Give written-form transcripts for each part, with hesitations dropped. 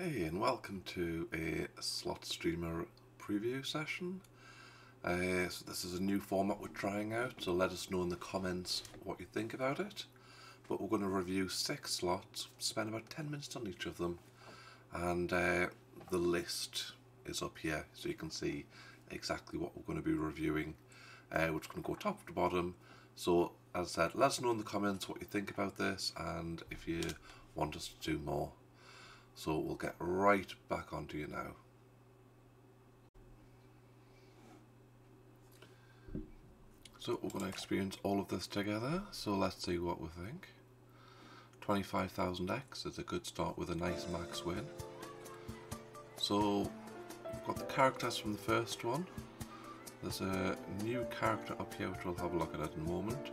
Hey, and welcome to a slot streamer preview session. So this is a new format we're trying out, so let us know in the comments what you think about it. But we're going to review 6 slots, spend about 10 minutes on each of them, and the list is up here so you can see exactly what we're going to be reviewing, which is going to go top to bottom. So as I said, let us know in the comments what you think about this and if you want us to do more. So we'll get right back onto you now. So we're going to experience all of this together, so let's see what we think. 25,000x is a good start with a nice max win. So we've got the characters from the first one. There's a new character up here which we'll have a look at in a moment,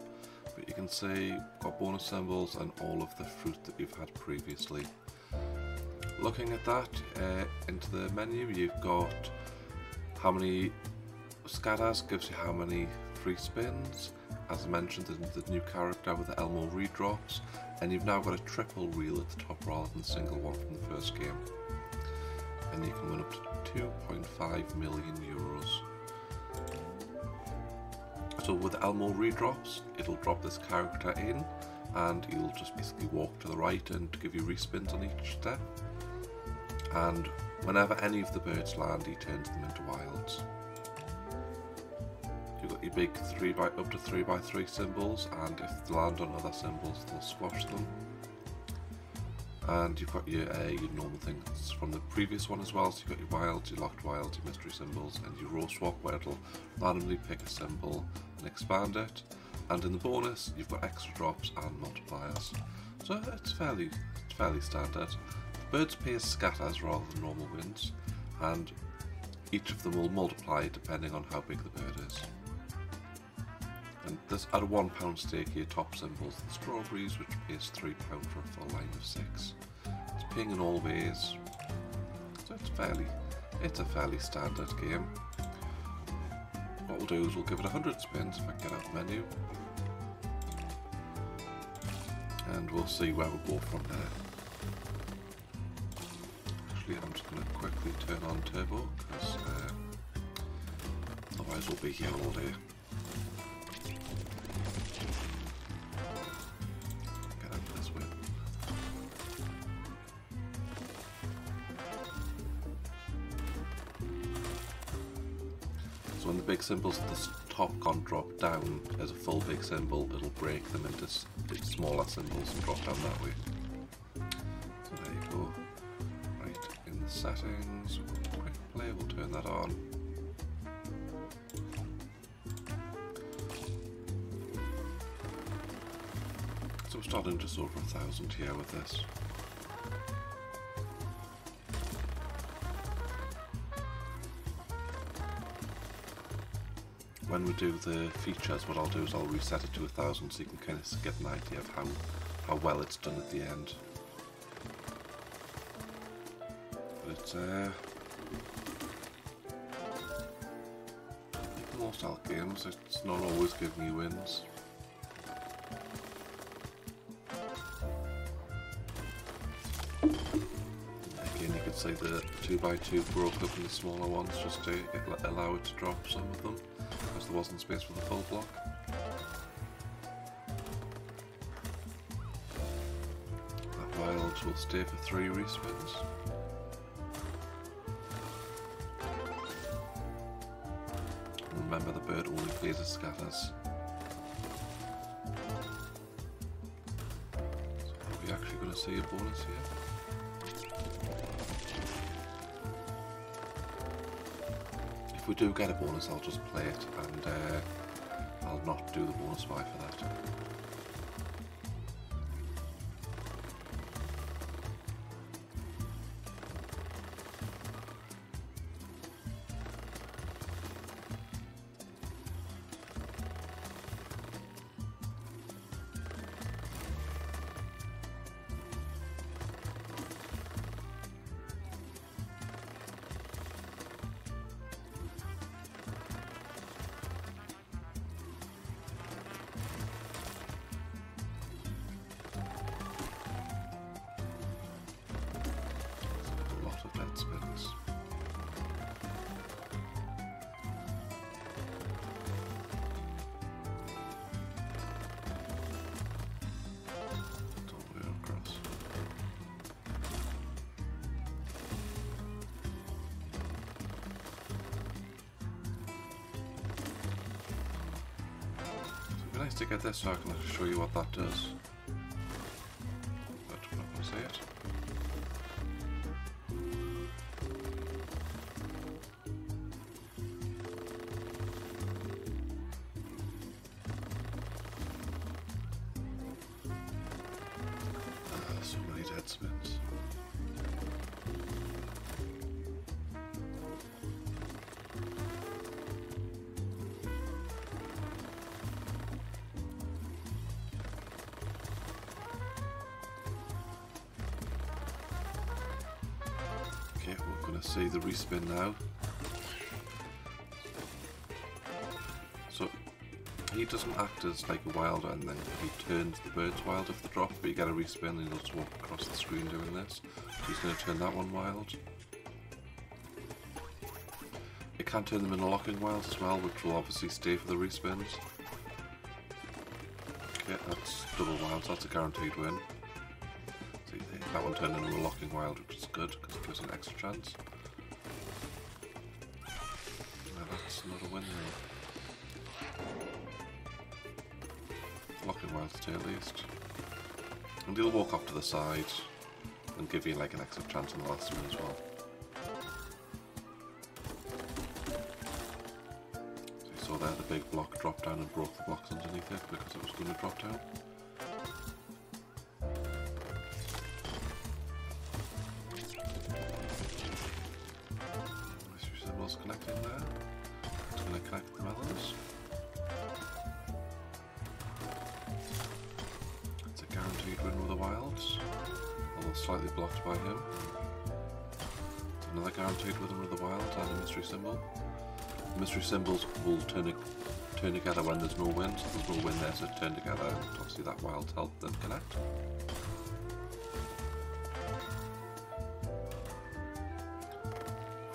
but you can see we've got bonus symbols and all of the fruit that you've had previously. Looking at that, into the menu you've got how many scatters gives you how many free spins. As I mentioned, the new character with the Elmo redrops, and you've now got a triple reel at the top rather than a single one from the first game. And you can win up to 2.5 million euros. So with the Elmo redrops, it'll drop this character in, and you'll just basically walk to the right and give you respins on each step. And whenever any of the birds land, he turns them into wilds. You've got your big up to 3x3 symbols, and if they land on other symbols, they'll squash them. And you've got your normal things from the previous one as well, so you've got your wilds, your locked wilds, your mystery symbols, and your row swap, where it'll randomly pick a symbol and expand it. And in the bonus, you've got extra drops and multipliers. So it's fairly standard. The birds pay as scatters rather than normal wins, and each of them will multiply depending on how big the bird is. And this, at a £1 stake here, top symbols the strawberries, which pays £3 for a full line of 6. It's paying in all ways, so it's a fairly standard game. What we'll do is we'll give it 100 spins if I can get out the menu, and we'll see where we'll go from there. Actually, I'm just going to quickly turn on turbo, because otherwise we'll be here all day. Get out of this way. So when the big symbols at the top can't drop down as a full big symbol, it'll break them into smaller symbols and drop down that way. So there you go. Right, in the settings, quick play, we'll turn that on. So we're starting just over 1,000 here with this. When we do the features, what I'll do is I'll reset it to 1,000 so you can kind of get an idea of how well it's done at the end. But it's most Elk games, it's not always giving you wins. Again, you could say the 2x2 broke up into smaller ones just to allow it to drop some of them. There wasn't space for the full block. That wild will stay for 3 respins. Remember, the bird only plays as scatters. So are we actually going to see a bonus here? If we do get a bonus, I'll just play it, and I'll not do the bonus buy for that. nice to get this so I can show you what that does. But I'm not going to say it. So many dead spins. Okay, we're going to see the respin now. So he doesn't act as like a wilder, and then he turns the birds wild if they drop, but you get a respin and he'll just walk across the screen doing this. He's going to turn that one wild. It can turn them into locking wilds as well, which will obviously stay for the respins. Okay, that's double wilds, that's a guaranteed win. That one turned into a locking wild, which is good because it gives an extra chance. Now that's not a win though. Locking wild today at least. And he'll walk off to the side and give you like an extra chance on the last one as well. So you saw there the big block dropped down and broke the blocks underneath it because it was going to drop down. Slightly blocked by him. It's another guaranteed with him with the wild and a mystery symbol. The mystery symbols will turn together when there's no wind, so there's no wind there, so turn together, and obviously that wild helped them connect.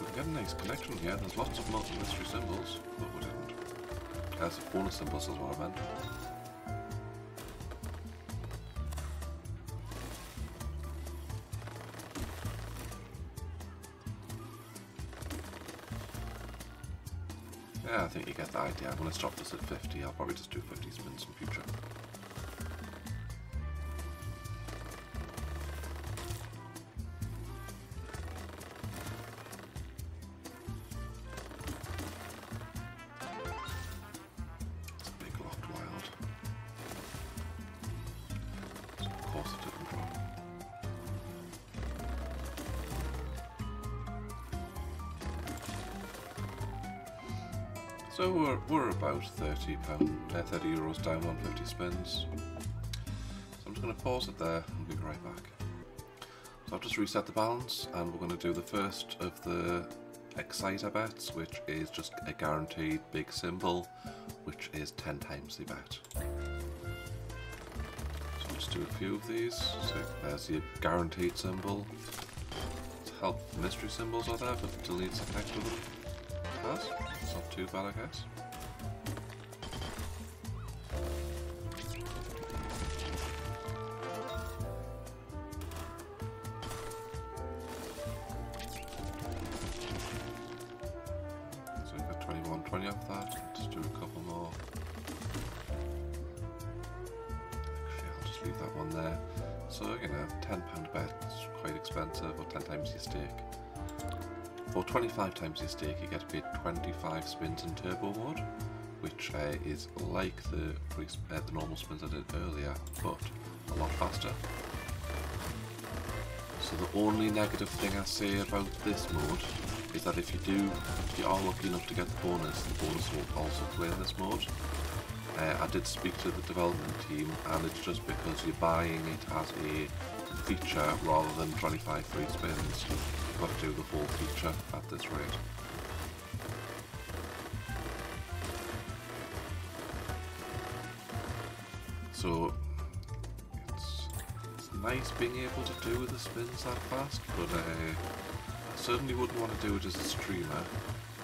We can get a nice connection here. There's lots of mystery symbols, but we didn't. There's bonus symbols is what I meant. Yeah, I think you get the idea. I'm going to stop this at 50. I'll probably just do 50 spins in future. It's a big locked wild. So of course it didn't drop. So we're about €30 down on 50 spins. So I'm just going to pause it there and be right back. So I've just reset the balance and we're going to do the first of the Exciter bets, which is just a guaranteed big symbol, which is 10 times the bet. So I'll just do a few of these. So there's your guaranteed symbol. To help mystery symbols are there, but it still needs to connect with them. It's not too bad, I guess. So we've got 21, 20 off that. Just do a couple more. Actually, I'll just leave that one there. So, you know, £10 bet's quite expensive, or 10 times your stake. For 25 times your stake, you get paid 25 spins in Turbo Mode, which is like the normal spins I did earlier, but a lot faster. So the only negative thing I say about this mode is that if you are lucky enough to get the bonus will also play in this mode. I did speak to the development team, and it's just because you're buying it as a feature rather than 25 free spins. Got to do the whole feature at this rate. So it's nice being able to do the spins that fast, but I certainly wouldn't want to do it as a streamer,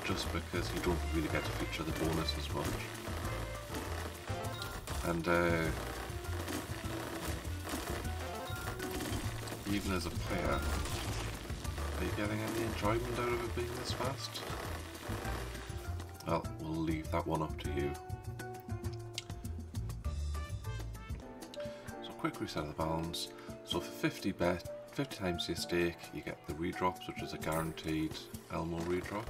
just because you don't really get to feature the bonus as much. And even as a player, are you getting any enjoyment out of it being this fast? Well, we'll leave that one up to you. quick reset of the balance. So for 50 times your stake, you get the redrops, which is a guaranteed Elmo redrop.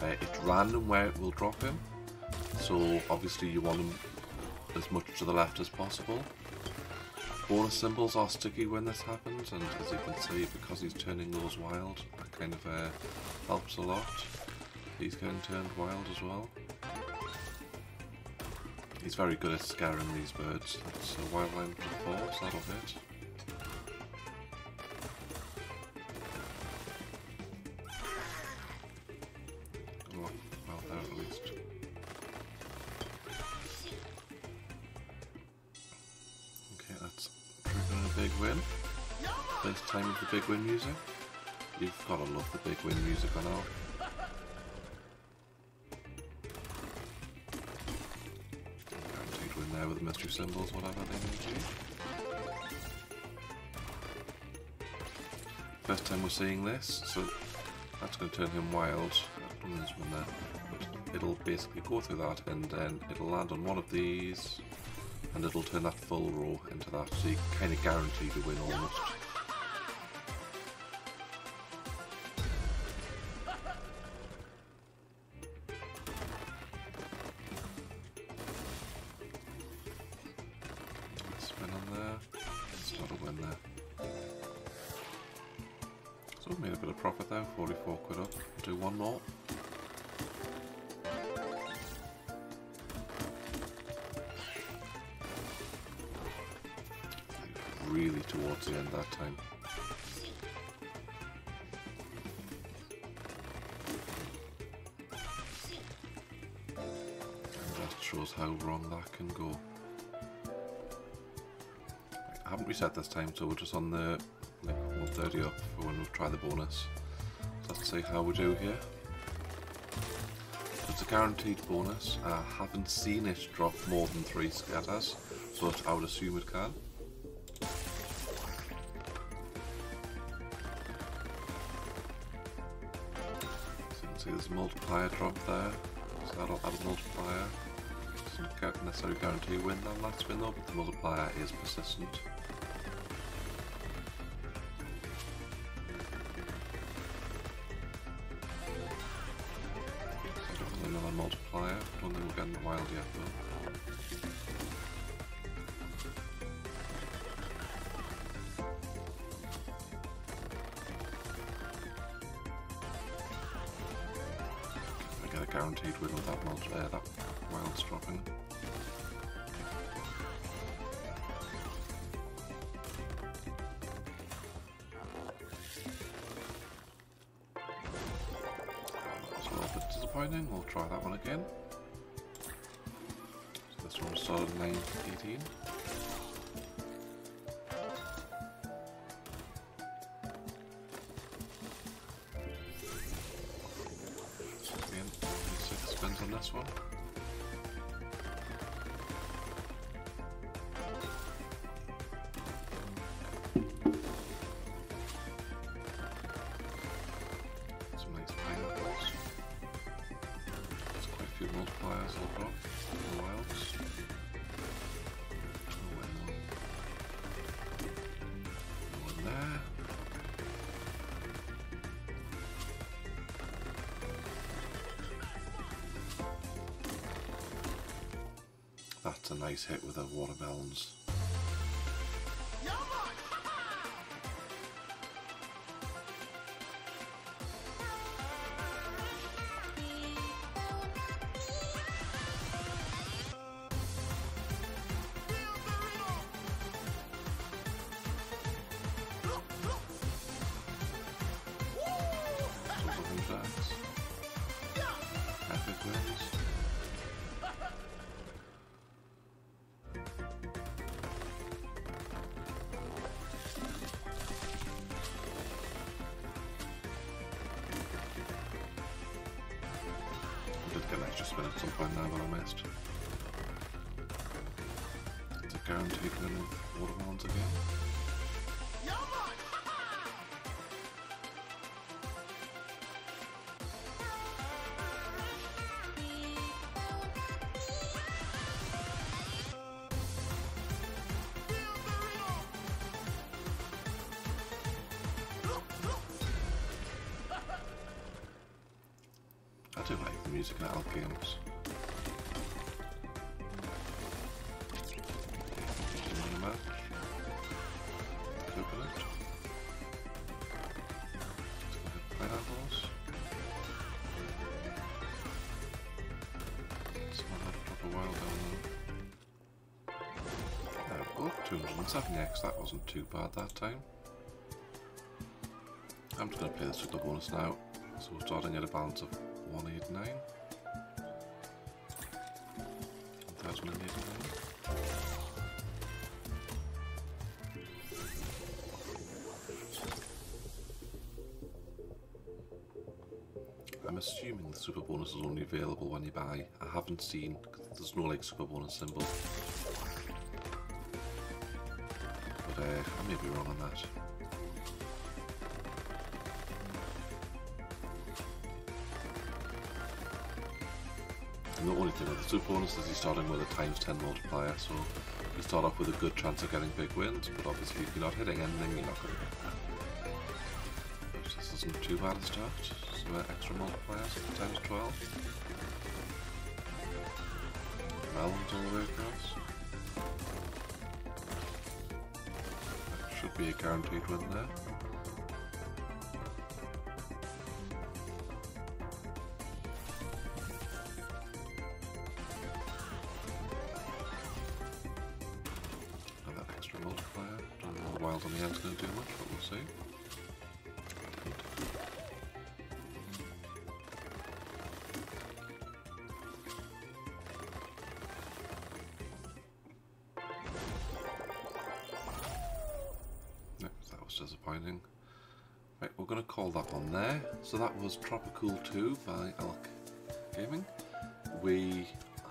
It's random where it will drop him, so obviously you want him as much to the left as possible. Bonus symbols are sticky when this happens, and as you can see, because he's turning those wild, that kind of helps a lot. He's getting turned wild as well. He's very good at scaring these birds. That's a wild line for 4, so that'll hit. Big Wynne music. You've got to love the Big Wynne music on Elk. Guaranteed win there with the mystery symbols, whatever they need to. First time we're seeing this, so that's going to turn him wild. I've done this one there, but it'll basically go through that and then it'll land on one of these and it'll turn that full row into that, so you kind of guarantee to win almost. Really towards the end that time. And that shows how wrong that can go. I haven't reset this time, so we're just on the 130 up for when we'll try the bonus. So let's see how we do here. So it's a guaranteed bonus. I haven't seen it drop more than 3 scatters, but I would assume it can. There's a multiplier drop there, so that'll add a multiplier. Doesn't necessarily guarantee win that last win though, but the multiplier is persistent. So I don't another multiplier, I don't think we're getting the wild yet though. Guaranteed win with that multiplier, that wild's dropping. That's a little bit disappointing, we'll try that one again. So this one started at 9:18. One. Some nice pineapples. There's quite a few multipliers all drop in the wilds. One there. That's a nice hit with the watermelons. An extra spin at some point now, but I missed. It's a guaranteed win of watermelons again. do like the music in Elk Games. That wasn't too bad that time. I'm just going to play this with the bonus now. So we're starting at a balance of 189. 1089. I'm assuming the super bonus is only available when you buy. I haven't seen, because there's no like super bonus symbol. I may be wrong on that. And the only thing with the super bonus is he's starting with a ×10 multiplier, so you start off with a good chance of getting big wins, but obviously if you're not hitting anything, you're not going to get that. So this isn't too bad a start. Some extra multipliers, ×12. Melons all the way across. Be a guaranteed win there. Another extra multiplier. Don't know what Wild on the end's going to do much, but we'll see. Disappointing. Right, we're going to call that one there. So that was Tropicool 2 by Elk Gaming. We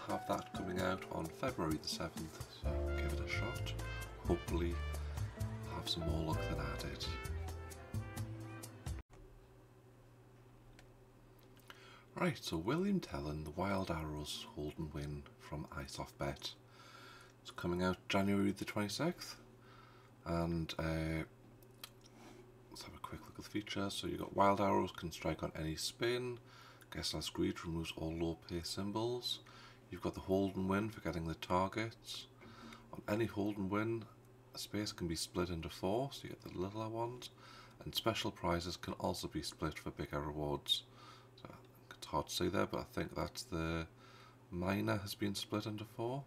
have that coming out on February the 7th, so give it a shot. Hopefully I'll have some more luck than I did. Right, so William Tell and the Wild Arrows, Holden Wynne from iSoftBet. It's coming out January the 26th, and let's have a quick look at the features. So you've got Wild Arrows can strike on any spin. Guessless Greed removes all low pay symbols. You've got the Holden Wynne for getting the targets. On any Holden Wynne, a space can be split into four, so you get the littler ones. And special prizes can also be split for bigger rewards. So it's hard to see there, but I think that's the miner has been split into four.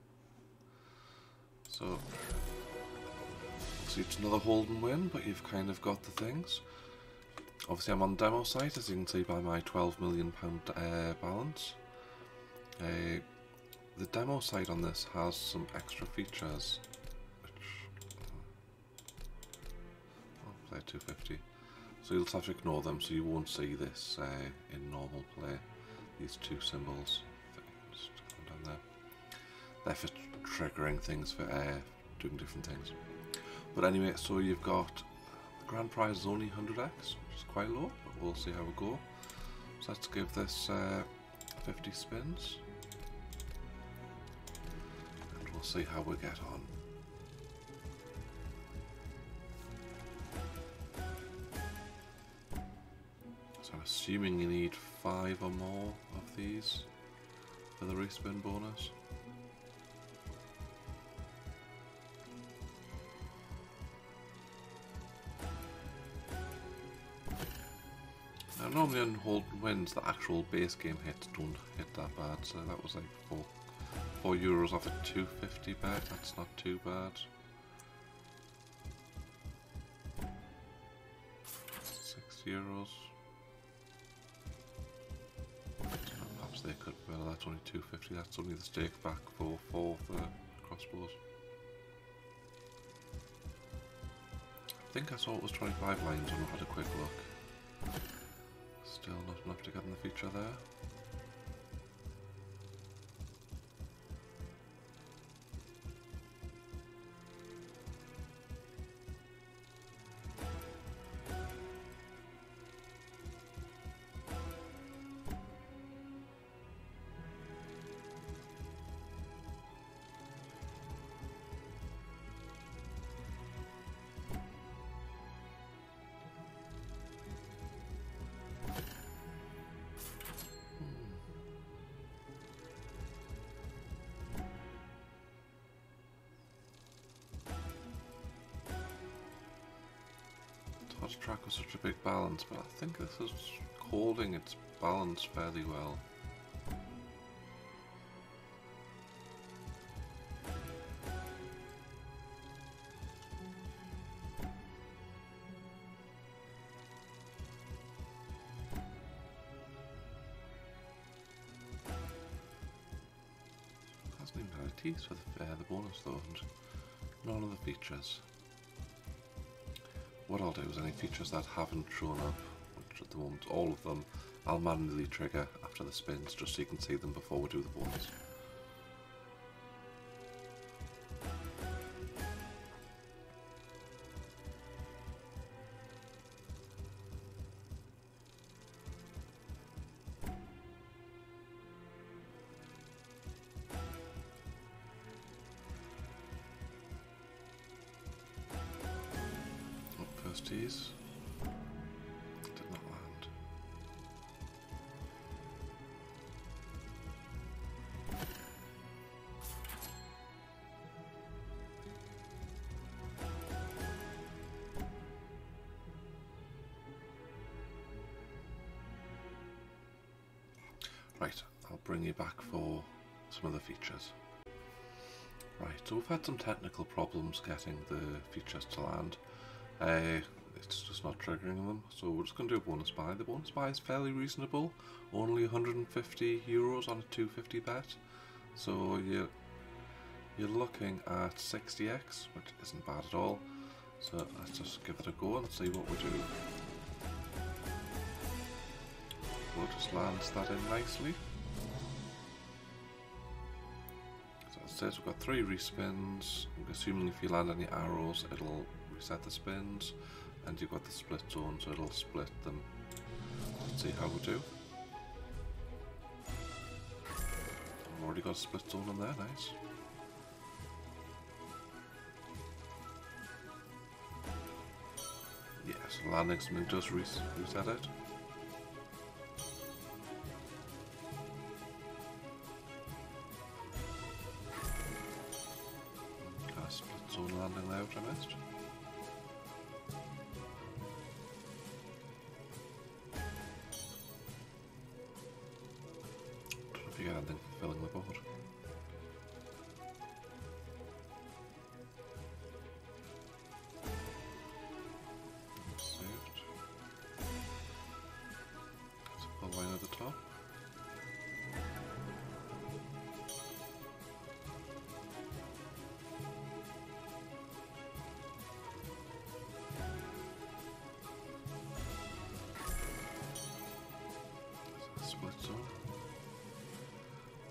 So it's another Holden Wynne, but you've kind of got the things. Obviously I'm on the demo site, as you can see by my £12 million balance. The demo site on this has some extra features, which I'll play 250. So you'll just have to ignore them, so you won't see this in normal play. These two symbols, just come down there. They're for triggering things, for doing different things. But anyway, so you've got the grand prize is only 100x, which is quite low, but we'll see how we go. So let's give this 50 spins, and we'll see how we get on. So I'm assuming you need 5 or more of these for the respin bonus. Normally on Holden Wynne's, the actual base game hits don't hit that bad, so that was like €4 off a 250 bet. That's not too bad. €6. Perhaps they could. Well, that's only 250. That's only the stake back for the crossbows. I think I saw it was 25 lines when I had a quick look. Still not enough to get in the feature there. lost track of such a big balance, but I think this is holding its balance fairly well. Hasn't even had a tease with the bonus though, and none of the features. What I'll do is any features that haven't shown up, which at the moment all of them, I'll manually trigger after the spins just so you can see them before we do the bonus. Tease. Did not land. Right, I'll bring you back for some other features. Right, so we've had some technical problems getting the features to land. It's just not triggering them, so we're just going to do a bonus buy. The bonus buy is fairly reasonable, only €150 on a 250 bet, so you're looking at 60x, which isn't bad at all. So let's just give it a go and see what we do. We'll just land that in nicely. So it says we've got 3 respins. I'm assuming if you land any arrows, it'll reset the spins, and you've got the split zone, so it'll split them. Let's see how we do. I've already got a split zone in there, nice. Yes, yeah, so landing something does reset it. Got a split zone landing there, which I missed.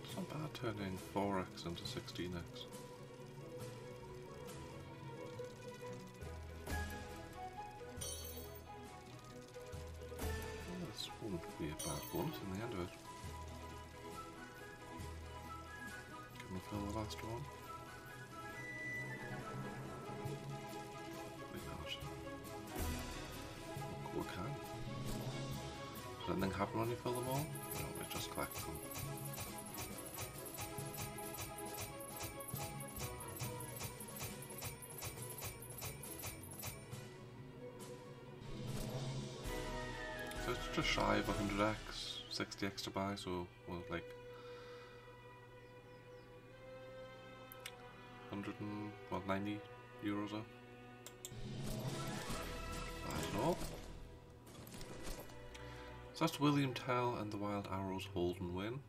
It's not bad turning 4x into 16x. Well, this won't be a bad bonus in the end of it. Can we fill the last one? We can't. Look, we can. Does anything happen when you fill them all? No, we just collect them. So it's just shy of 100x, 60x to buy, so well, like 90 euros or I don't know. So that's William Tell and the Wild Arrows Holden Wynne.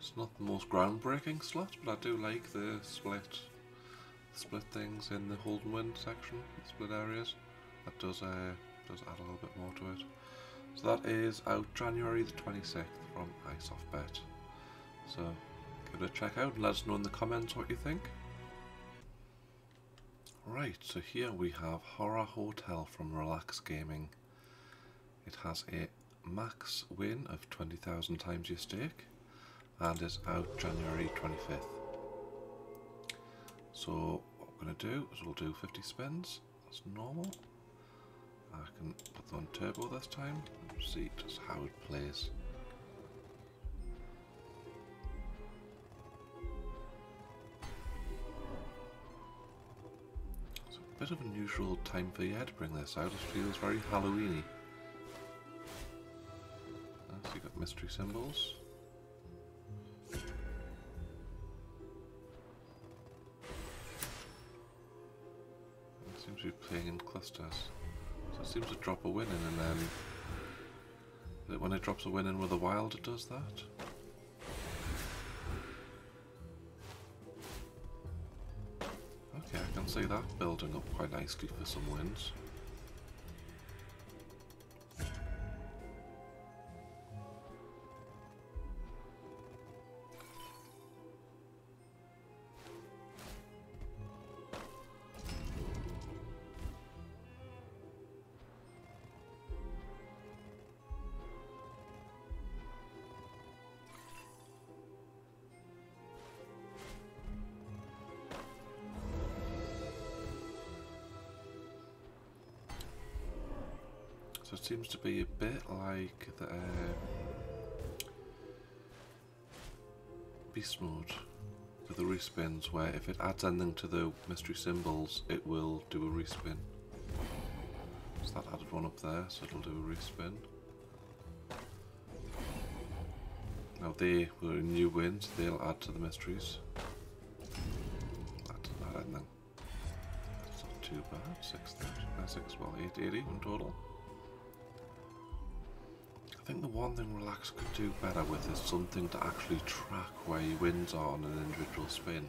It's not the most groundbreaking slot, but I do like the split things in the Holden Wynne section, the split areas. That does add a little bit more to it. So that is out January the 26th from iSoftBet. So give it a check out and let us know in the comments what you think. Right, so here we have Horror Hotel from Relax Gaming. It has a max win of 20,000 times your stake and is out January 25th. So what we're going to do is we'll do 50 spins, that's normal. I can put them on turbo this time and see just how it plays. So Bit of unusual time for the air to bring this out. It feels very Halloween-y. So you've got mystery symbols. It seems to be playing in clusters. So it seems to drop a win in, and then when it drops a win in with a wild, it does that. See that building up quite nicely for some wins. So it seems to be a bit like the beast mode with the respins, where if it adds anything to the mystery symbols, it will do a respin. So that added one up there, so it'll do a respin. Now they were a new win, so they'll add to the mysteries. That didn't add anything. That's not too bad. 880 in total. I think the one thing Relax could do better with is something to actually track where your wins are on an individual spin,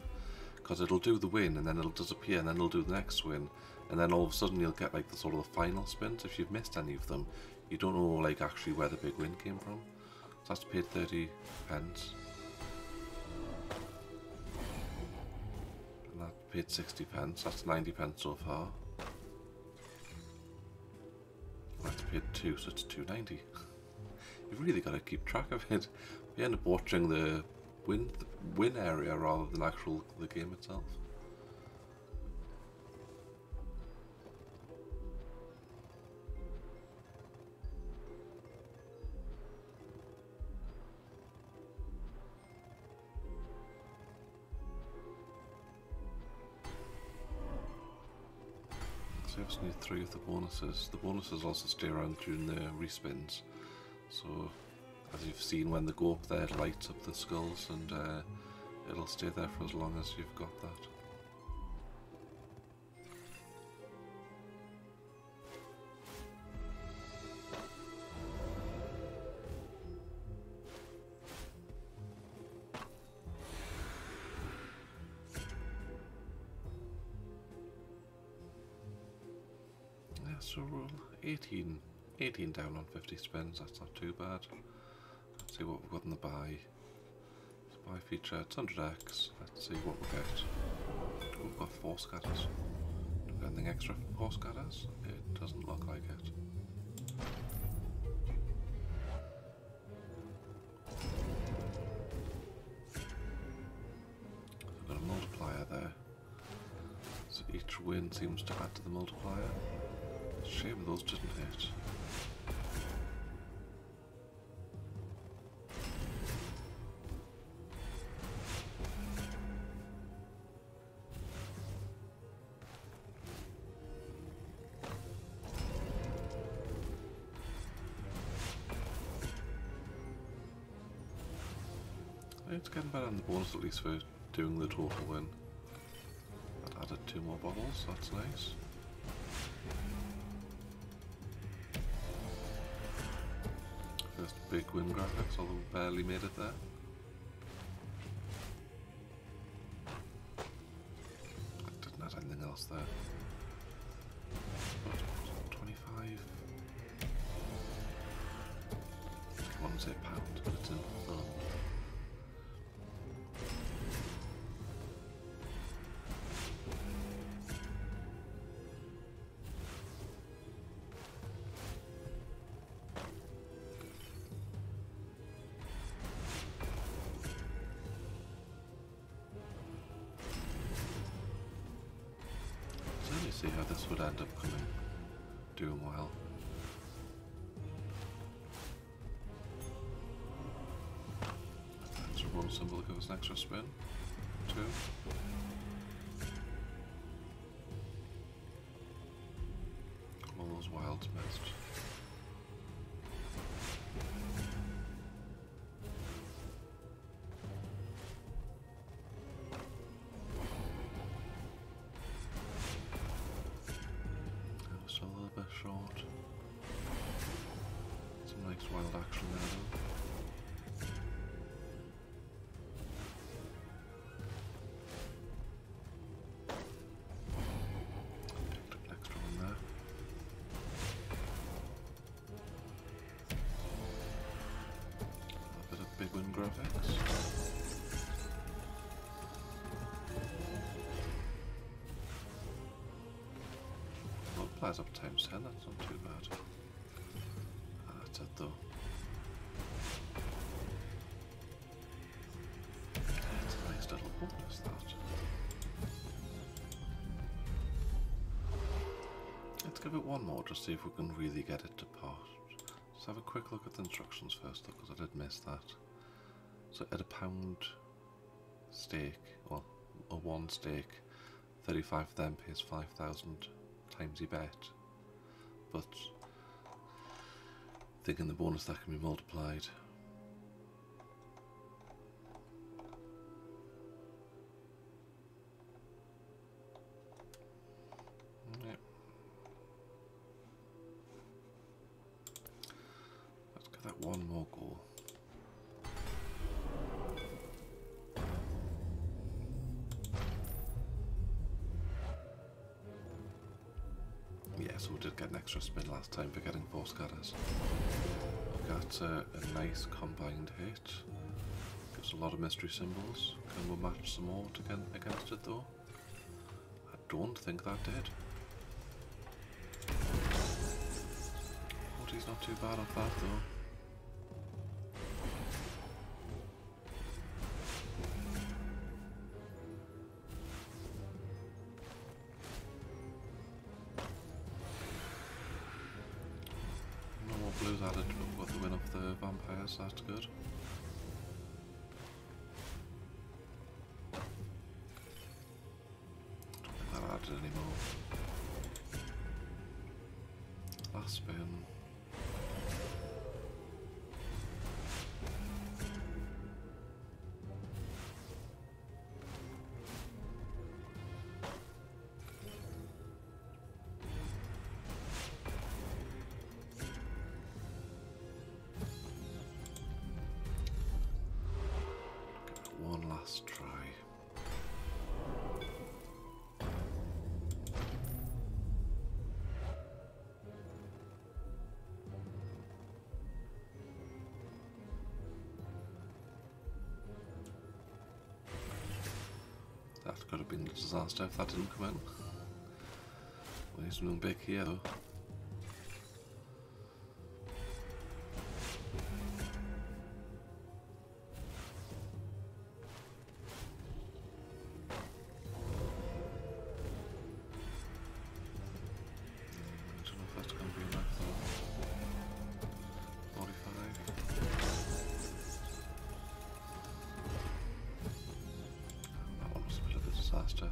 because it'll do the win and then it'll disappear and then it'll do the next win, and then all of a sudden you'll get like the sort of the final spins. If you've missed any of them, you don't know like actually where the big win came from. So that's paid 30p, and that paid 60p. That's 90p so far. That's paid 2, so it's 290. You've really got to keep track of it. You end up watching the win area rather than actual the game itself. So you also need 3 of the bonuses. The bonuses also stay around during the respins. So, as you've seen, when they go up there, it lights up the skulls, and it'll stay there for as long as you've got that. Yeah, so roll 18 down on 50 spins, that's not too bad. Let's see what we've got in the buy. It's buy feature, it's 100x. Let's see what we get. We've got 4 scatters. Do we get anything extra for 4 scatters? It doesn't look like it. We've got a multiplier there. So each win seems to add to the multiplier. Shame those didn't hit. It's getting better on the bonus, at least for doing the total win. That added 2 more bottles, that's nice. First big win graphics, although we barely made it there. I didn't add anything else there. But 25. I want to say pound, but it's in pound. See how this would end up coming, doing well. Extra one symbol gives an extra spin. 2. world's best. Still a little bit short. Some nice wild action there though. That's up times 10, that's not too bad. That's it though. It's a nice little bonus that. Let's give it one more to see if we can really get it to pass. Let's have a quick look at the instructions first though, because I did miss that. So at a pound stake, well, a one stake, 35 then pays 5,000. Times you bet, but thinking the bonus that can be multiplied. Yeah. Let's get that one more goal. So we did get an extra spin last time for getting 4 scatters. Got a nice combined hit. Gives a lot of mystery symbols. Can we match some more to get against it though? I don't think that did. But he's not too bad off that though. Blues added with the win of the vampires, that's good. Don't think that added anymore. Last spin. That could have been a disaster if that didn't come in. We need something big here though. I don't know if that's going to be enough though. 45. Disaster.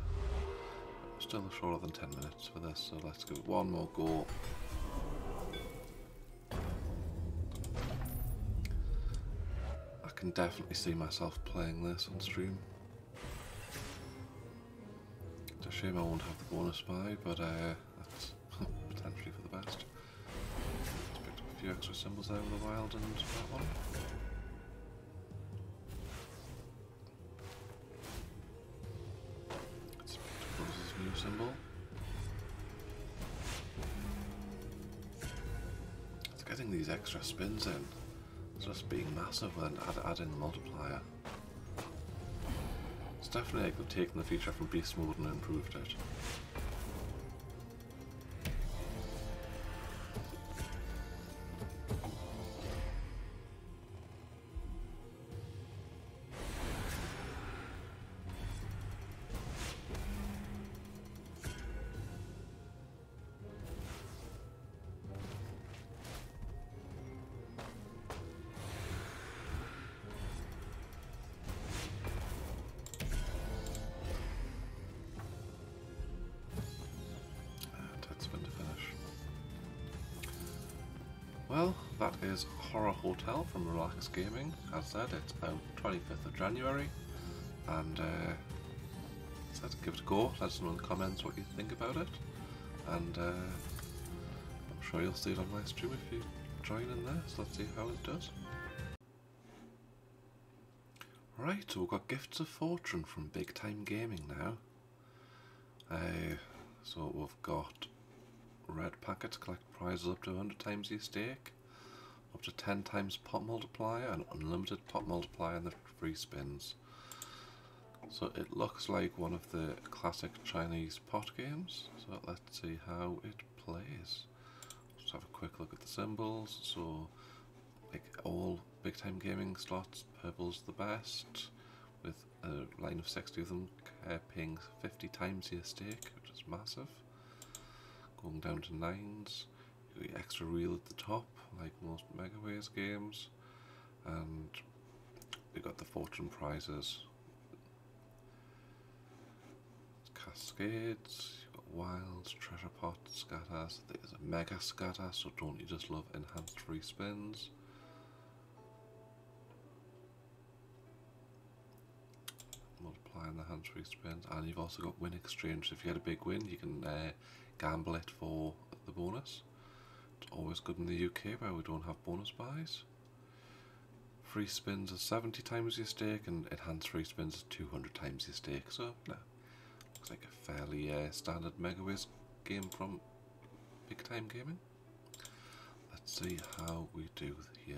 I'm still shorter than 10 minutes for this, so let's give it one more go. I can definitely see myself playing this on stream. It's a shame I won't have the bonus buy, but that's potentially for the best. Let's pick up a few extra symbols there with the wild and that one. New symbol. It's getting these extra spins in. It's just being massive when adding the multiplier. It's definitely like taking the feature from Beast Mode and improved it. is Horror Hotel from Relax Gaming. As said, it's out 25th of January, and let's give it a go. Let us know in the comments what you think about it, and I'm sure you'll see it on my stream if you join in there, so let's see how it does. Right, so we've got Gifts of Fortune from Big Time Gaming now. So we've got red packets, collect prizes up to 100 times your stake, up to 10 times pot multiplier, and unlimited pot multiplier in the free spins. So it looks like one of the classic Chinese pot games, so let's see how it plays. Just have a quick look at the symbols. So like all Big Time Gaming slots, purple's the best, with a line of 60 of them, paying 50 times your stake, which is massive. Going down to 9s, you get extra reel at the top, like most Megaways games, and we got the fortune prizes. Cascades, you've got wilds, treasure pots, scatters. There's a mega scatter, so don't you just love enhanced free spins? Multiplying the hands free spins, and you've also got win exchange. If you get a big win, you can gamble it for the bonus. It's always good in the UK where we don't have bonus buys. Free spins are 70 times your stake, and enhanced free spins is 200 times your stake. So no. Looks like a fairly standard Megaways game from Big Time Gaming. Let's see how we do here.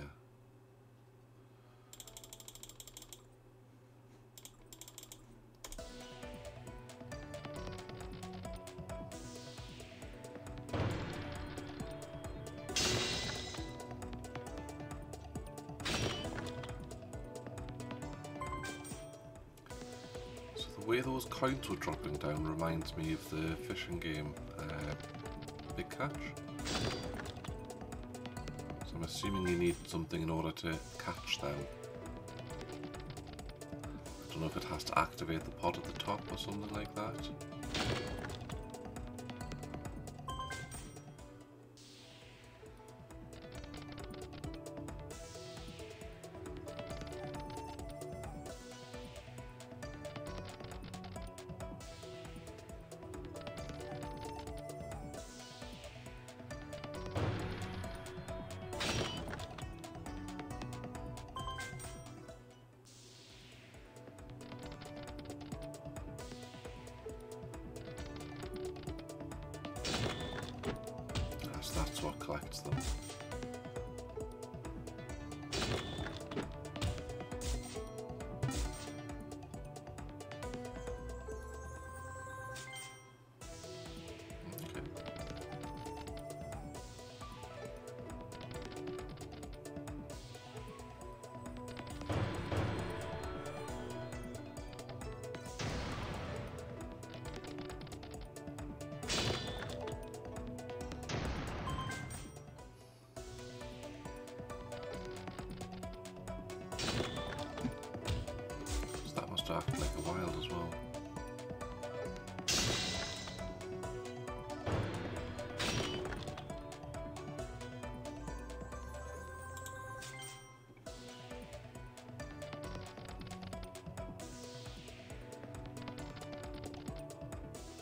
The way those coins were dropping down reminds me of the fishing game, Big Catch. So I'm assuming you need something in order to catch them. I don't know if it has to activate the pot at the top or something like that. That's what collects them. Act like a wild as well.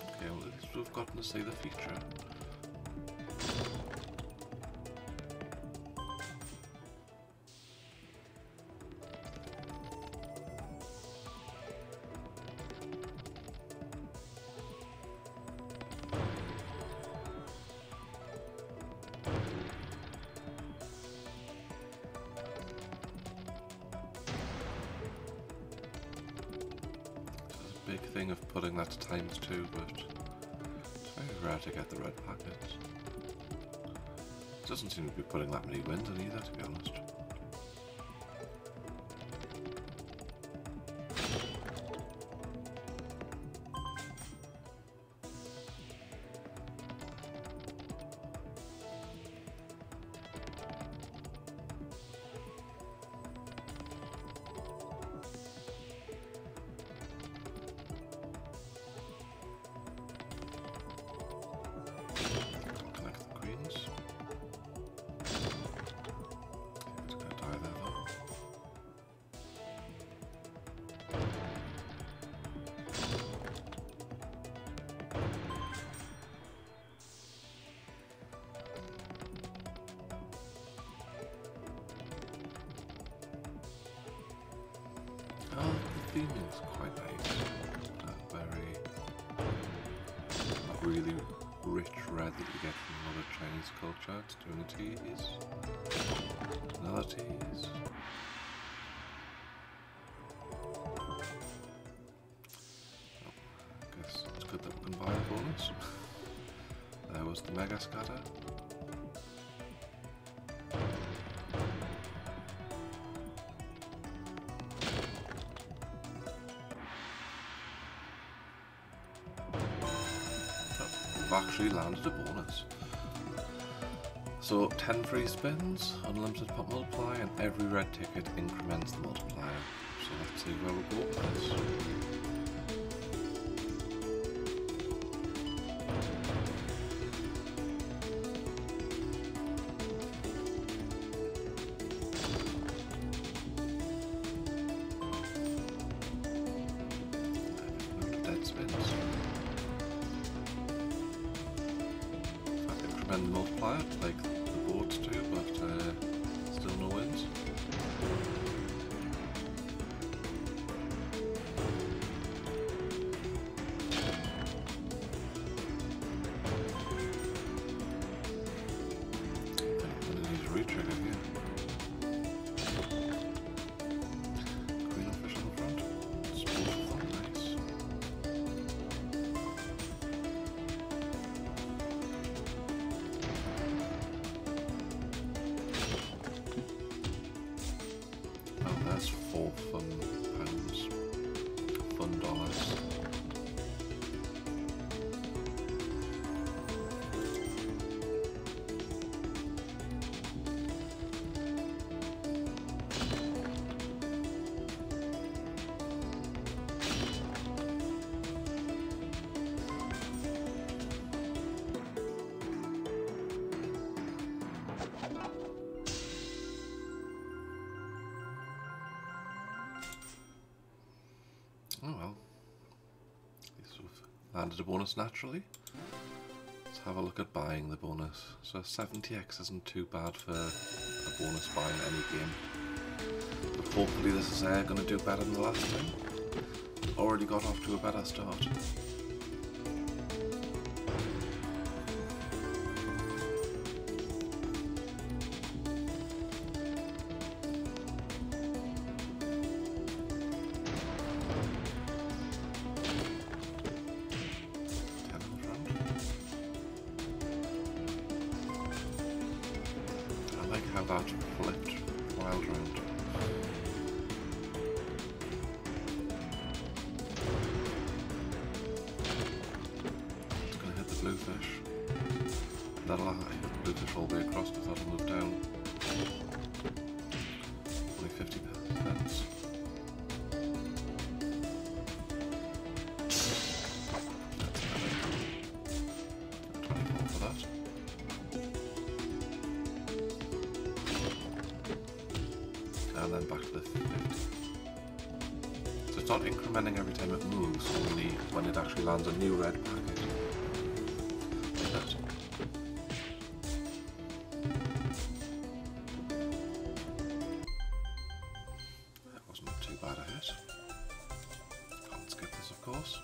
Okay, well, at least we've gotten to see the feature. Big thing of putting that to times 2, but it's very rare to get the red packets. It doesn't seem to be putting that many wins in either, to be honest. theme is quite nice. Very, that really rich red that you get from a lot of Chinese culture. Tonality is. Tonality is. I guess it's good that we can buy it for us. There was the Mega Scatter. Actually landed a bonus. So 10 free spins, unlimited pot multiply, and every red ticket increments the multiplier. So let's see where we'll go with this. Oh well, he's sort of landed a bonus naturally. Let's have a look at buying the bonus. So 70x isn't too bad for a bonus buy in any game. But hopefully this is going to do better than the last time. Already got off to a better start. And then back to the 50. So it's not incrementing every time it moves, only when it actually lands a new red packet. Like that. That wasn't too bad a hit. Can't skip this, of course.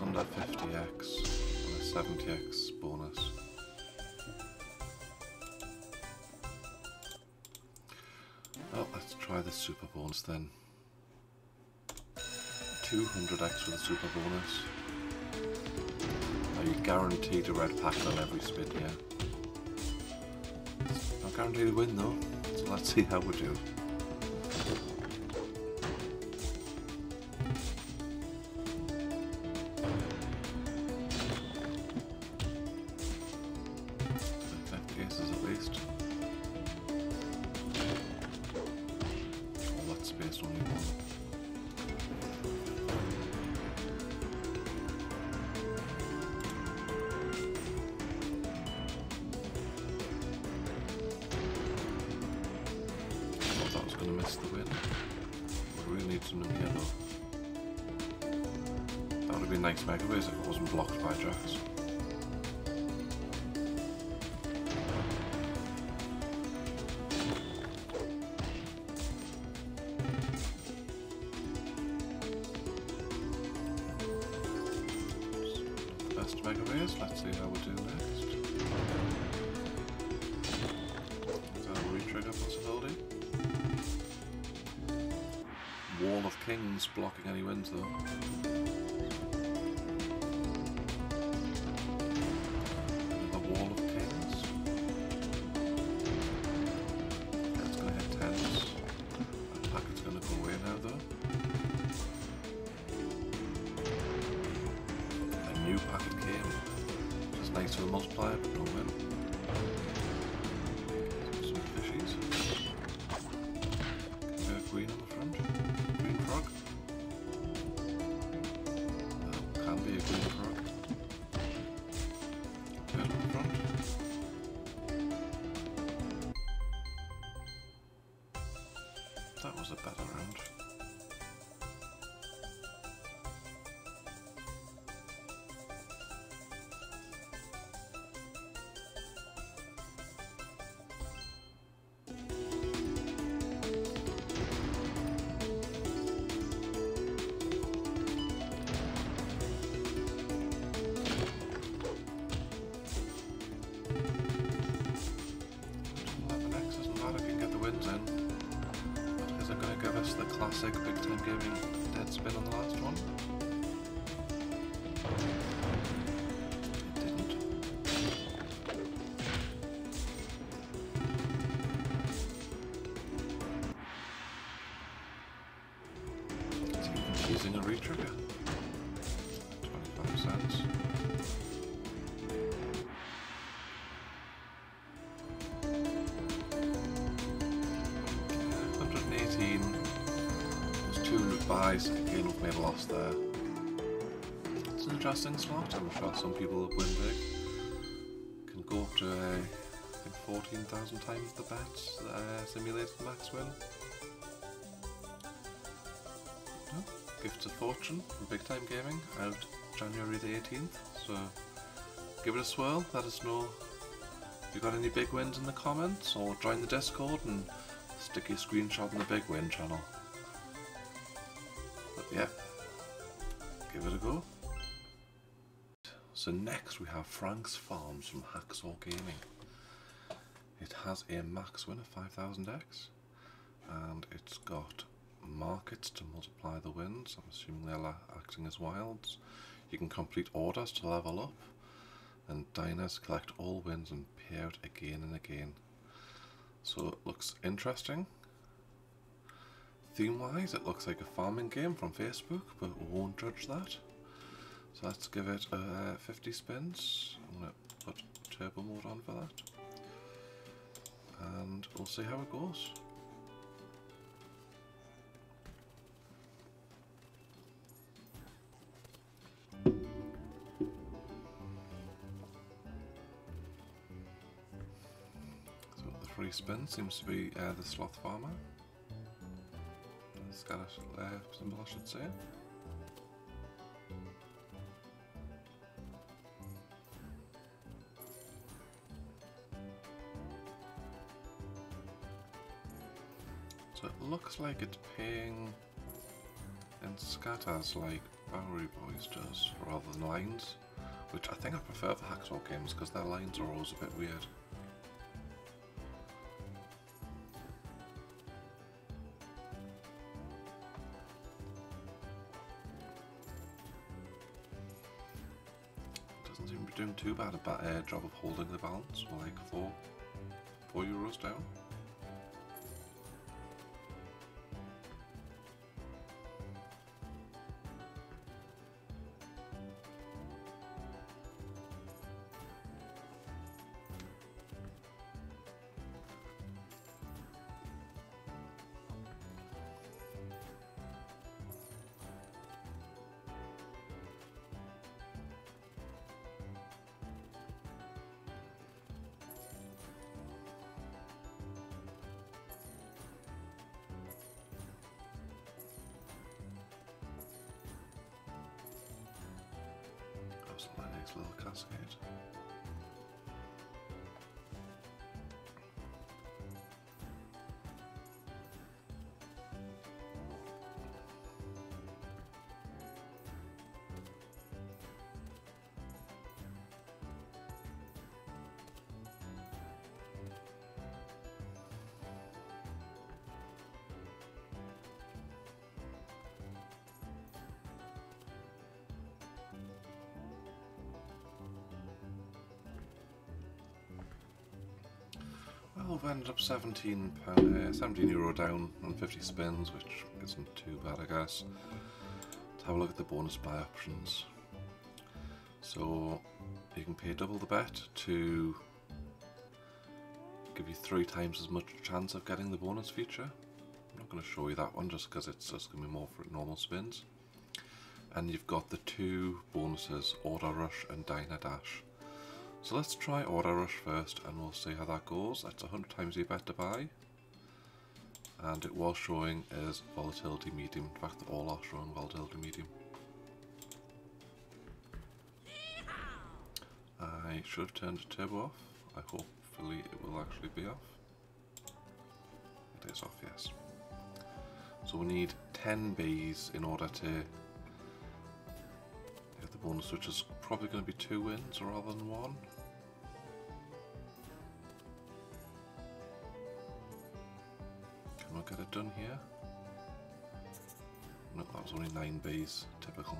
Under 50x with a 70x bonus. Well, let's try the super bonus then. 200x with a super bonus. Are you guaranteed a red packet on every spin here? Not guaranteed to win though, so let's see how we do. Let's see how we do next. Is that a re-trigger possibility? Wall of Kings blocking any wins though. The Wall of Kings. That's going to hit tens. That packet's going to go away now though. A new packet came. Nice to the multiplier, but no win. Some fishies. Green on the front. Green frog. That can be a green frog. Turn on the front. That was a better round. Classic Big Time Gaming dead spin on the last one. It didn't. It's even using a re-trigger. 25 cents. Buys, again we've made a loss there. It's an interesting slot. I'm sure some people that win big can go up to I think 14,000 times the bets that simulated max win. Oh, Gifts of Fortune from Big Time Gaming out January the 18th, so give it a swirl. Let us know if you've got any big wins in the comments, or join the Discord and stick your screenshot in the Big Win channel. Yeah, give it a go. So next we have Frank's Farms from Hacksaw Gaming. It has a max win of 5,000x, and it's got markets to multiply the wins. I'm assuming they're acting as wilds. You can complete orders to level up, and diners collect all wins and pay out again and again. So it looks interesting. Theme-wise, it looks like a farming game from Facebook, but we won't judge that. So let's give it 50 spins. I'm going to put turbo mode on for that. And we'll see how it goes. So the free spin seems to be the sloth farmer. Skeleton symbol, I should say. So it looks like it's paying in scatters like Bowery Boys does, rather than lines, which I think I prefer for Hacksaw games because their lines are always a bit weird. Doing too bad a job of holding the balance, or like 4 €4 down. My next little cascade. I've ended up €17 down on 50 spins, which isn't too bad, I guess. Let's have a look at the bonus buy options. So you can pay double the bet to give you 3 times as much chance of getting the bonus feature. I'm not going to show you that one just because it's just going to be more for normal spins. And you've got the 2 bonuses, Order Rush and Diner Dash. So let's try Order Rush first and we'll see how that goes. That's 100 times your bet to buy. And it was showing as Volatility Medium. In fact, they all are showing Volatility Medium. I should have turned the turbo off. I hopefully it will actually be off. It is off, yes. So we need 10 Bs in order to get the bonus, which is probably going to be 2 wins rather than 1. Can we get it done here? No, that was only 9 Bs, typical.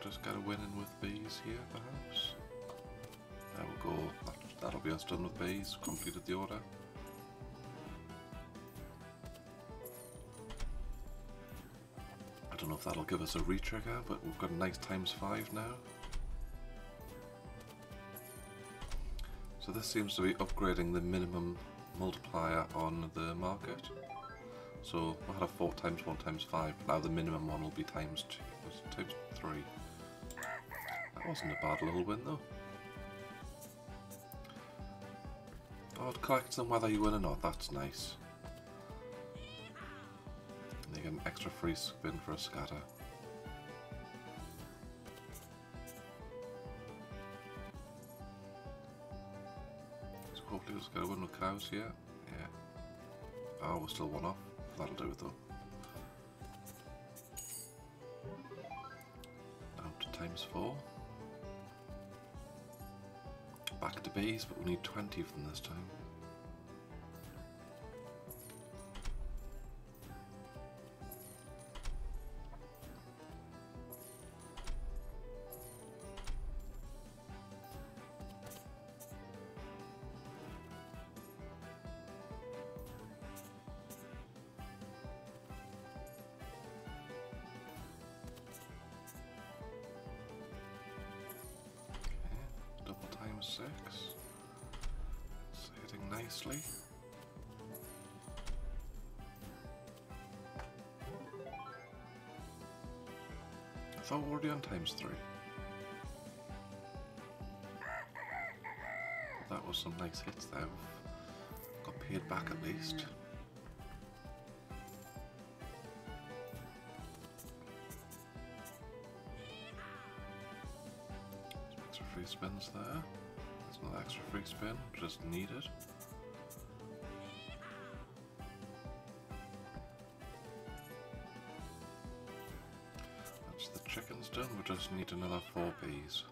Just got a win in with bees here, perhaps. There we go. That'll be us done with bees. Completed the order. I don't know if that'll give us a retrigger, but we've got a nice ×5 now. So this seems to be upgrading the minimum multiplier on the market. So we had a 4 times 1 times 5. Now the minimum one will be times 3. That wasn't a bad little win though. Oh, it collects them whether you win or not, that's nice. And you get an extra free spin for a scatter. So hopefully we'll just get a win with cows here. Yeah. Oh, we're still 1 off. That'll do it though. Down to ×4. Back to bees, but we need 20 of them this time. ×6. It's hitting nicely. I thought we were already on ×3. That was some nice hits there. Got paid back at least. Some extra free spins there. Another extra free spin, just needed. one's done, we just need another 4 bees.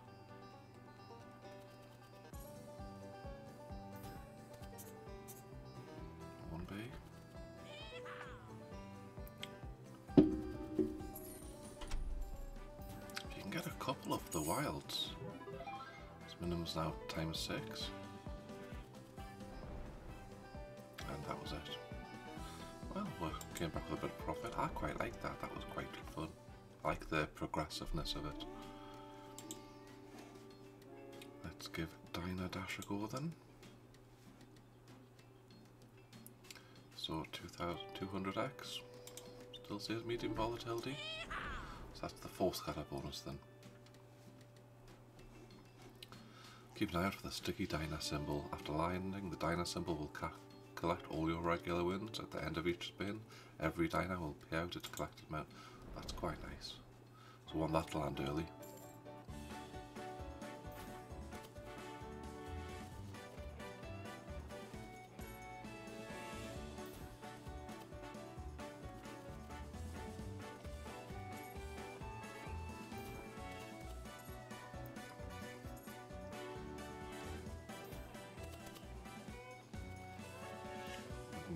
Wilds. This minimum's now ×6. And that was it. Well, we came back with a bit of profit. I quite like that, that was quite fun. I like the progressiveness of it. Let's give Diner Dash a go then. So 2,200x. Still says medium volatility. So that's the 4th scatter bonus then. Keep an eye out for the sticky diner symbol. After landing, the diner symbol will collect all your regular wins. At the end of each spin, every diner will pay out its collected amount. That's quite nice. So want that to land early.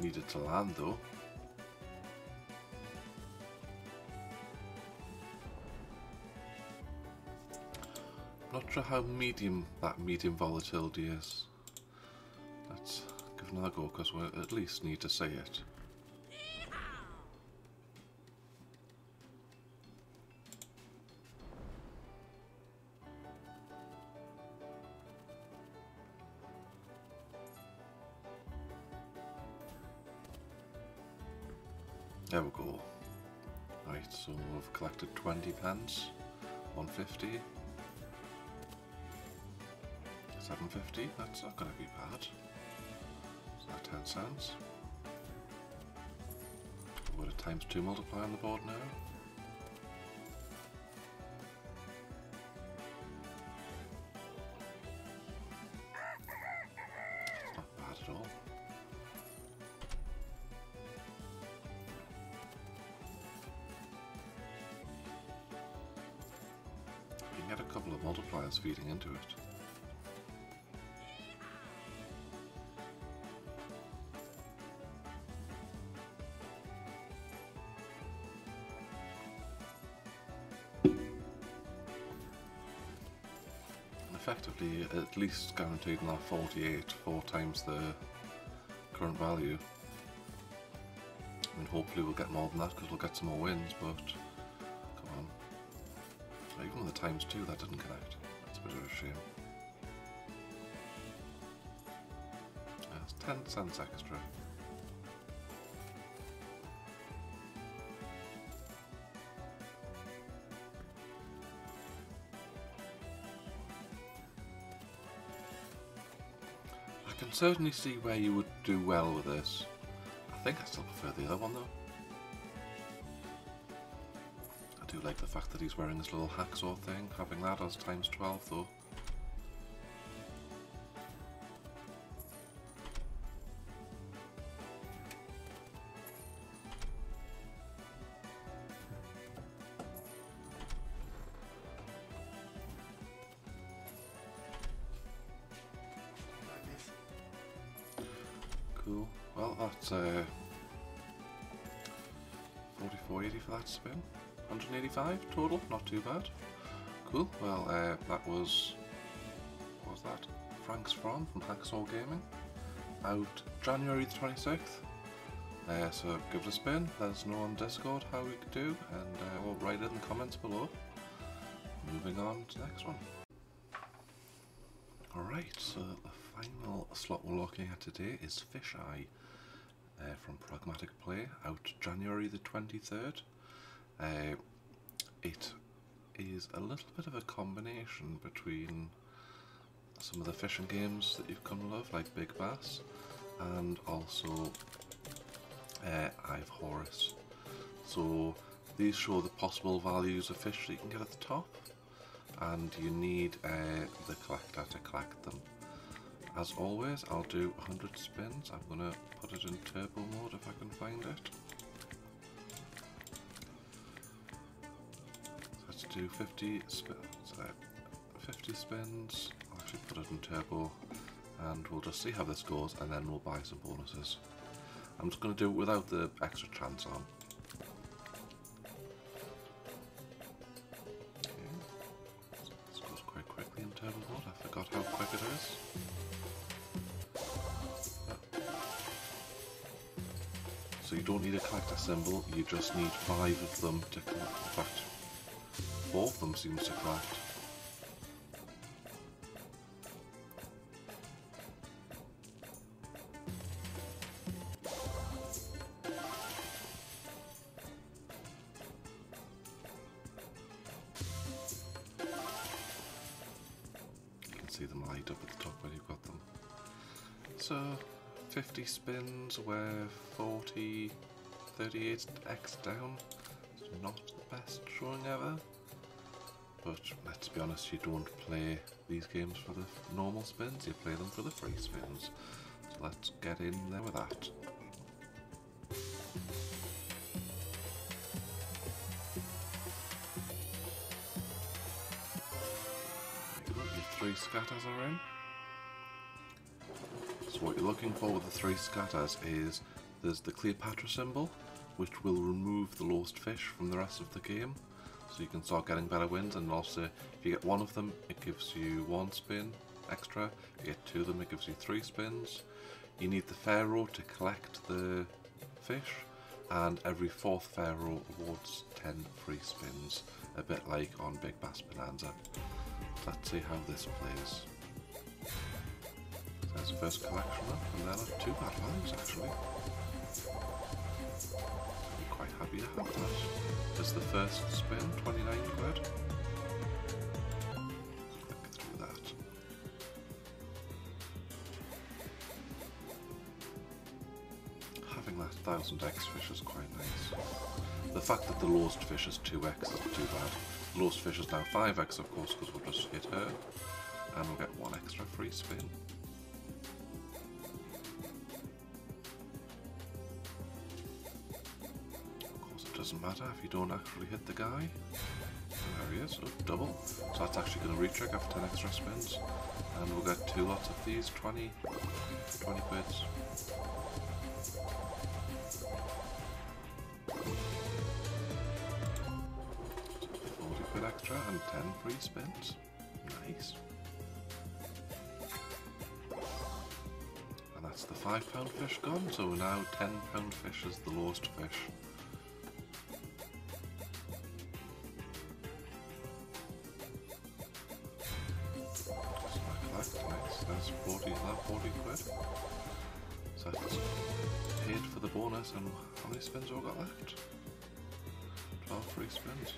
Needed to land though. Not sure how medium that medium volatility is. Let's give it another go because we at least need to see it. There we go. Right, so we've collected 20p, 150, 750, that's not going to be bad. Is that 10 cents? We've got a ×2 multiplier on the board now. It's not bad at all. Get a couple of multipliers feeding into it. And effectively, at least guaranteed now 48, 4 times the current value. I mean, hopefully we'll get more than that because we'll get some more wins, but come on. Even the ×2 that didn't connect. That's a bit of a shame. That's 10 cents extra. I can certainly see where you would do well with this. I think I still prefer the other one though. I do like the fact that he's wearing this little hacksaw thing, having that as ×12 though. Cool. Well, that's 44.80 for that spin. 185 total, not too bad. Cool, well that was, what was that? Frank's Farms from Hacksaw Gaming, out January the 26th. So give it a spin, let us know on Discord how we could do, and we'll write it in the comments below. Moving on to the next one. Alright, so the final slot we're looking at today is Fish Eye from Pragmatic Play, out January the 23rd. It is a little bit of a combination between some of the fishing games that you've come to love, like Big Bass, and also Eye of Horus. So these show the possible values of fish that you can get at the top, and you need the collector to collect them. As always, I'll do 100 spins. I'm going to put it in turbo mode if I can find it. do 50 spins. 50 spins. I'll actually put it in turbo and we'll just see how this goes and then we'll buy some bonuses. I'm just going to do it without the extra chance on. Okay. So this goes quite quickly in turbo mode. I forgot how quick it is. So you don't need a collector symbol, you just need 5 of them to collect. In fact, 4 of them seems to collect. You can see them light up at the top when you've got them. So 50 spins, we're 38x down. It's not the best showing ever. But let's be honest, you don't play these games for the normal spins, you play them for the free spins. So let's get in there with that. There you go, your 3 scatters are in. What you're looking for with the 3 scatters is there's the Cleopatra symbol, which will remove the lost fish from the rest of the game, so you can start getting better wins. And also, if you get 1 of them, it gives you 1 spin extra. If you get 2 of them, it gives you 3 spins. You need the pharaoh to collect the fish, and every 4th pharaoh awards 10 free spins, a bit like on Big Bass Bonanza. Let's see how this plays. There's the first collection up, and there are 2 bad values actually. I'm quite happy to have that. There's the first spin, 29 quid. Click through that. Having that 1000x fish is quite nice. The fact that the lost fish is 2x isn't too bad. The lost fish is now 5x of course, because we'll just hit her, and we'll get 1 extra free spin. Doesn't matter if you don't actually hit the guy. There he is, oh, double. So that's actually going to retrigger after 10 extra spins. And we'll get 2 lots of these, 20 quid. So 40 quid extra and 10 free spins. Nice. And that's the £5 fish gone, so now £10 fish is the lowest fish. That's 40 quid. So that's paid for the bonus, and how many spins have we got left? 12 free spins.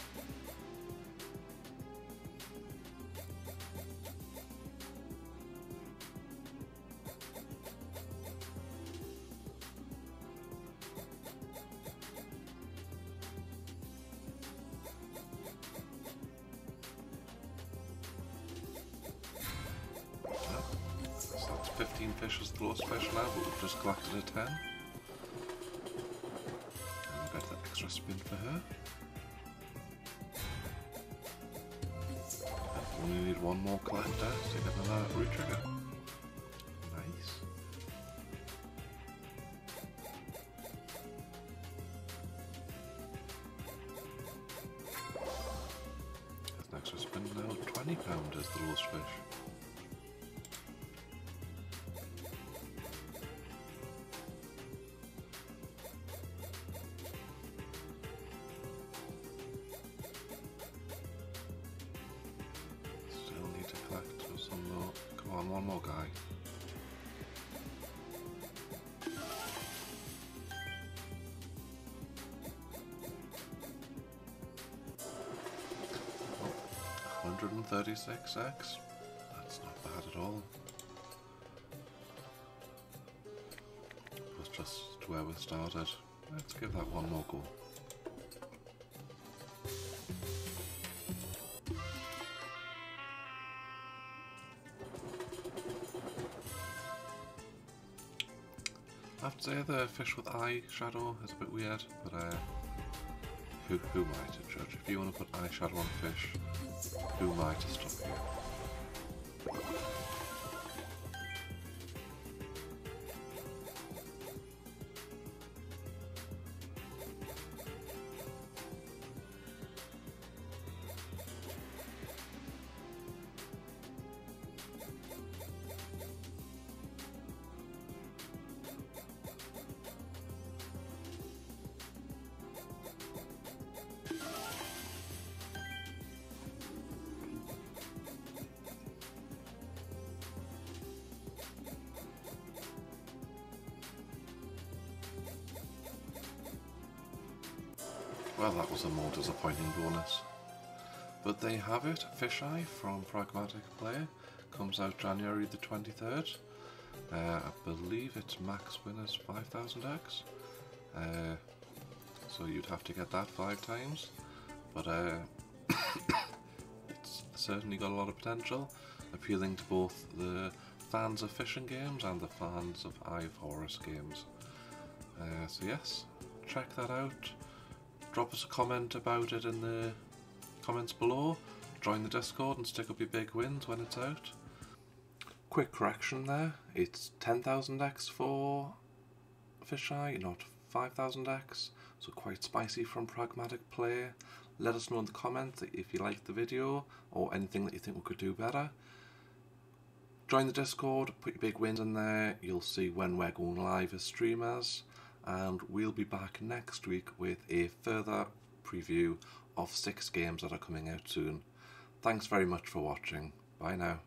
Now, but we've just collected a 10. And we'll get that extra spin for her. And we only need 1 more collector to get another retrigger. Nice. That's an extra spin now. £20 is the lowest fish. One more guy. Oh, 136x. That's not bad at all. It was just where we started. Let's give that 1 more go. I have to say the fish with eye shadow is a bit weird, but Who am I to judge? If you want to put eyeshadow on fish, who am I to stop you? Well, that was a more disappointing bonus. But there you have it, Fish Eye from Pragmatic Play. Comes out January the 23rd. I believe it's max winners 5000x. So you'd have to get that 5 times. But it's certainly got a lot of potential, appealing to both the fans of fishing games and the fans of Eye of Horus games. So yes, check that out. Drop us a comment about it in the comments below. Join the Discord and stick up your big wins when it's out. Quick correction there. It's 10,000x for Fish Eye, not 5,000x. So quite spicy from Pragmatic Play. Let us know in the comments if you liked the video or anything that you think we could do better. Join the Discord, put your big wins in there. You'll see when we're going live as streamers. And we'll be back next week with a further preview of 6 games that are coming out soon. Thanks very much for watching. Bye now.